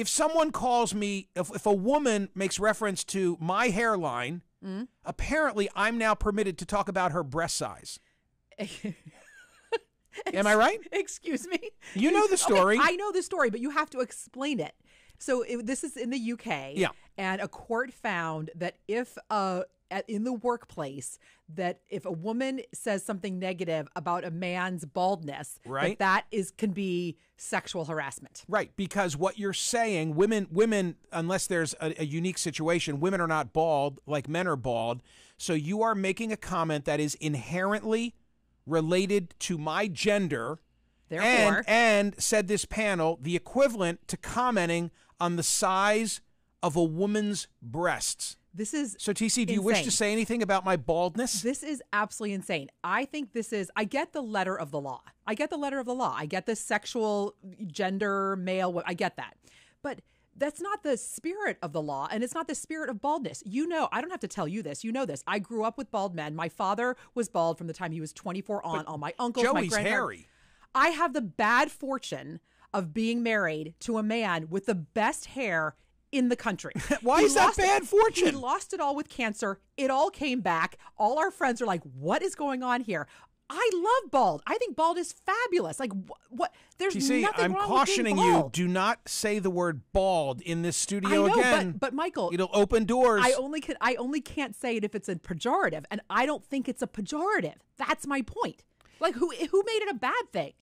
If someone calls me, if a woman makes reference to my hairline, apparently I'm now permitted to talk about her breast size. Am I right? Excuse me? You know the story. Okay, I know the story, but you have to explain it. So this is in the UK. Yeah. And a court found that if in the workplace, that if a woman says something negative about a man's baldness, right, that can be sexual harassment. Right, because what you're saying, women, unless there's a unique situation, women are not bald like men are bald. So you are making a comment that is inherently related to my gender. Therefore, and said this panel, the equivalent to commenting on the size of a woman's breasts. This is so, TC, do you wish to say anything about my baldness? This is absolutely insane. I think this is, I get the letter of the law. I get the letter of the law. I get the sexual, gender, male, I get that. But that's not the spirit of the law, and it's not the spirit of baldness. You know, I don't have to tell you this. You know this. I grew up with bald men. My father was bald from the time he was 24 on. But all my uncles, my grandparents. Joey's hairy. I have the bad fortune of being married to a man with the best hair in the country. Why is that bad fortune? He lost it all with cancer. It all came back. All our friends are like, what is going on here? I love bald. I think bald is fabulous. Like, what? There's nothing wrong with being bald. I'm cautioning you, do not say the word bald in this studio again. But Michael, it'll open doors. I only can't say it if it's a pejorative, and I don't think it's a pejorative. That's my point. Like, who made it a bad thing?